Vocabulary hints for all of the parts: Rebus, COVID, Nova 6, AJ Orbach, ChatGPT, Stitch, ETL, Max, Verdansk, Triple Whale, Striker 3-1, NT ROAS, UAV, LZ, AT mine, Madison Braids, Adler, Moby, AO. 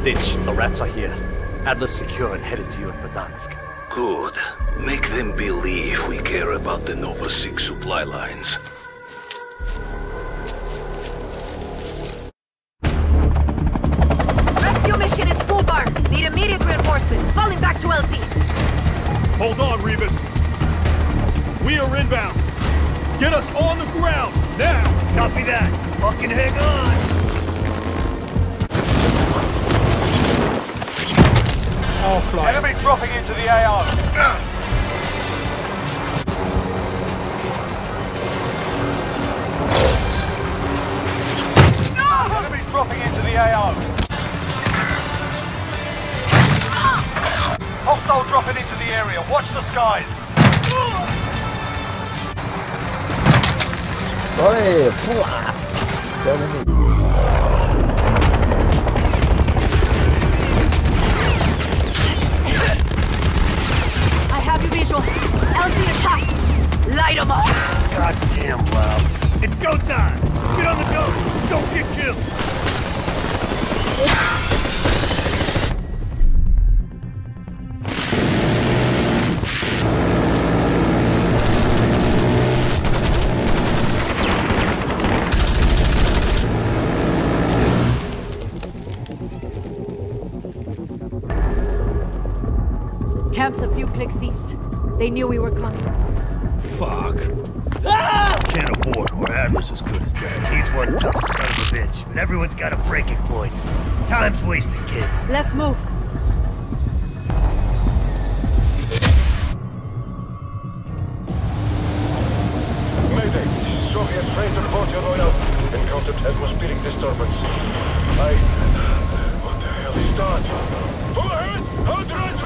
Stitch, the rats are here. Adler's secure and headed to you in Verdansk. Good. Make them believe we care about the Nova 6 supply lines. Rescue mission is full bar. Need immediate reinforcements. Falling back to LZ. Hold on, Rebus. We are inbound. Get us on the ground, now! Copy that. Fucking hang on! Enemy dropping into the AO. No! Enemy dropping into the AO. Hostile dropping into the area. Watch the skies. Oi, fuck. Visual. LZ attack! Light them up! Goddamn loud. It's go time! Get on the go! Don't get killed! Camp's a few clicks east. They knew we were coming. Fuck. Ah! Can't abort, or Adler's as good as dead. He's one tough son of a bitch, but everyone's got a breaking point. Time's wasted, kids. Let's move. Mayday. Soviet freighter Volta Royal encountered atmospheric disturbance. What the hell is that? Who is? How do I run?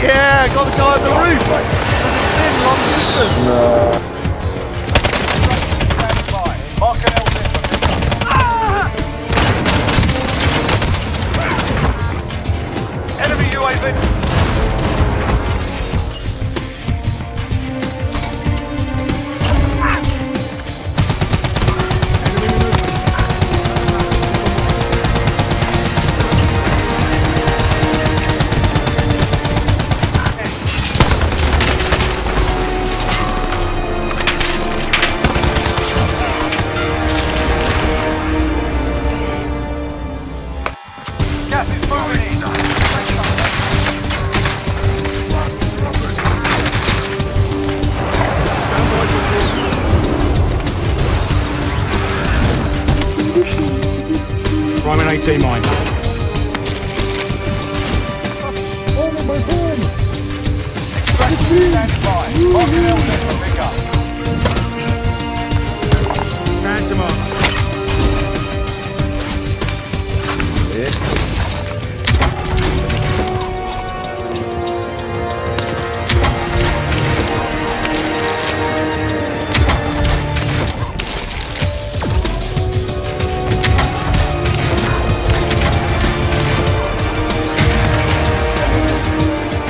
Yeah, got the guy on the roof. It's long distance. No. Mark an LZ. Enemy UAV. I'm an AT mine. Oh my god! Stand by. Pick up. Pass him up.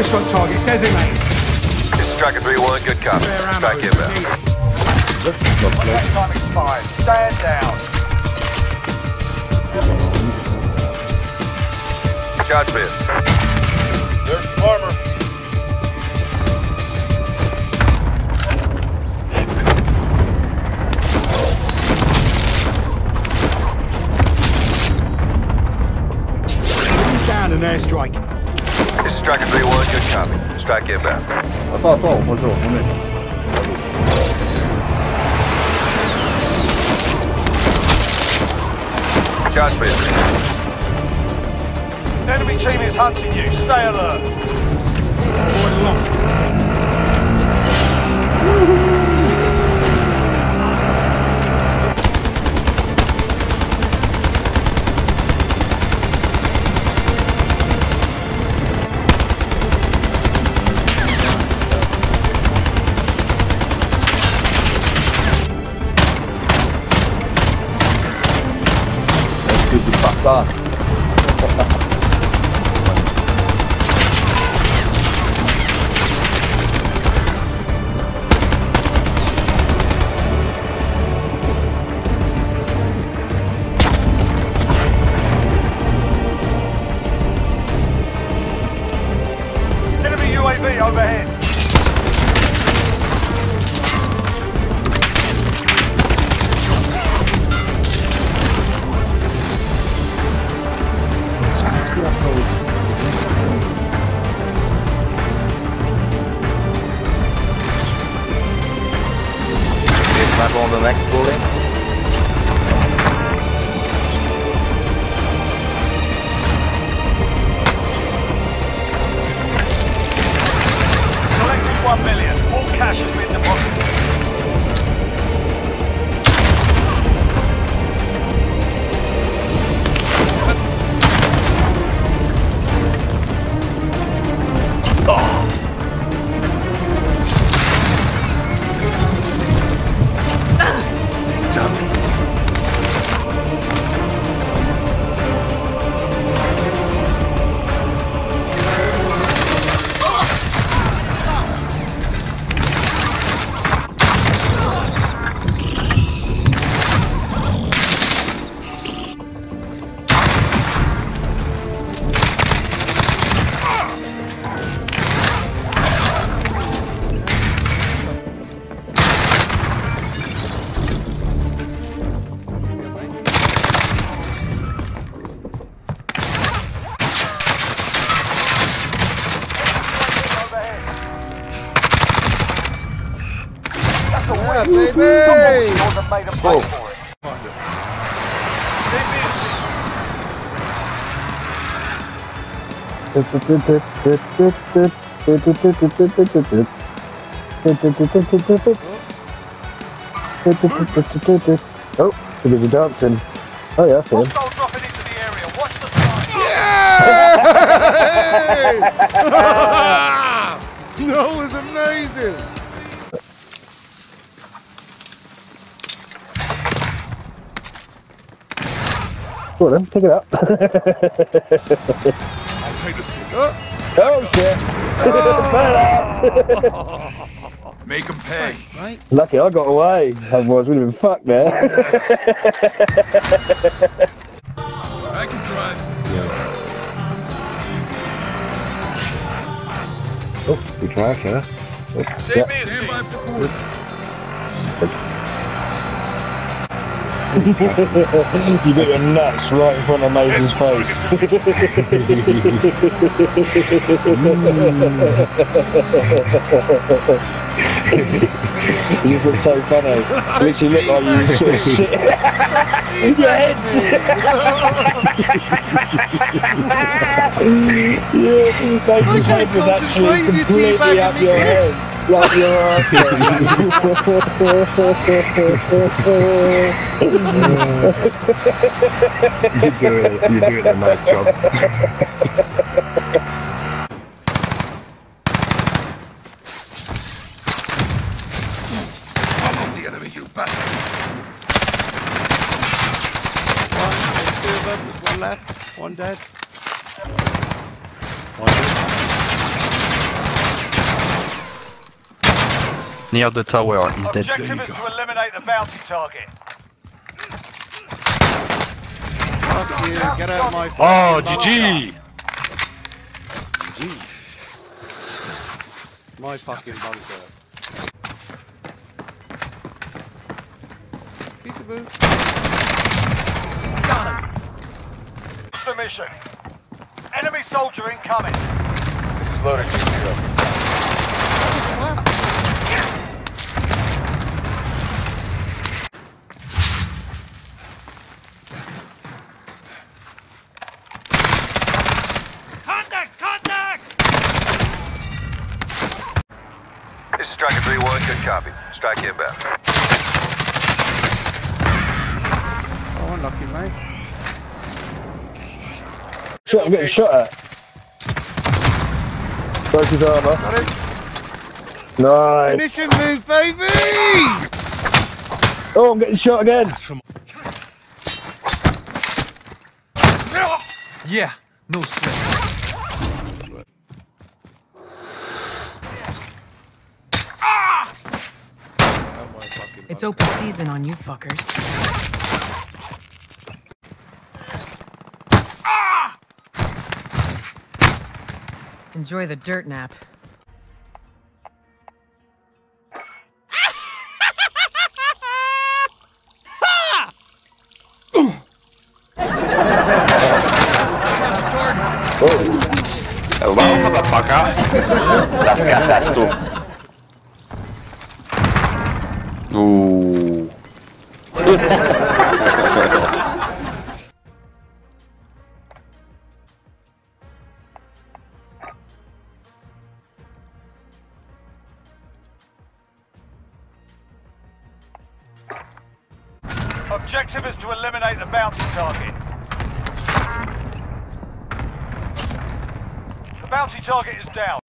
airstrike target designated. This is Striker 3-1, good copy. Back in there. Time expired. Stand down. Charge pit. There's armor. Down an airstrike. This is Striker 3-1, good copy. Strike inbound. Charge pit. Enemy team is hunting you. Stay alert. Board Fuck off. On the next building. Collected 1 million. All cash has been deposited. Oh. Baby! Cool. Oh, because you're dancing. Oh yeah, that's good. Yeah! That was amazing! Go on then, pick it up. I'll take the sticker. Oh shit! Oh. Make them pay. Right? Lucky I got away, otherwise we'd have been fucked there. I can drive. Yeah. Oh, we drive here. Yeah. You get your nuts right in front of Mason's face. You look so funny. Literally look like you sort of shit. Your head! Yeah, Mason's head was actually completely up your head. Like your you're doing a nice job. I'm on the enemy, you bastard. One left, one dead. near the tower. He's dead. Objective is to eliminate the bounty target. Fuck you, get out of my... Oh, GG! GG. My fucking bunker. Peekaboo. Got him. It's the mission. Enemy soldier incoming. This is loaded 2-0. Contact! Contact! This is Striker 3-1, good copy. Strike inbound. Oh, unlucky, mate. Shit, I'm getting shot at. Broke his armor. Got him. Nice! Mission move, baby! Oh, I'm getting shot again! Yeah, no sweat. Ah! It's open season on you fuckers. Ah! Enjoy the dirt nap. Las cajas tú. Objective is to eliminate the bounty target. The bounty target is down.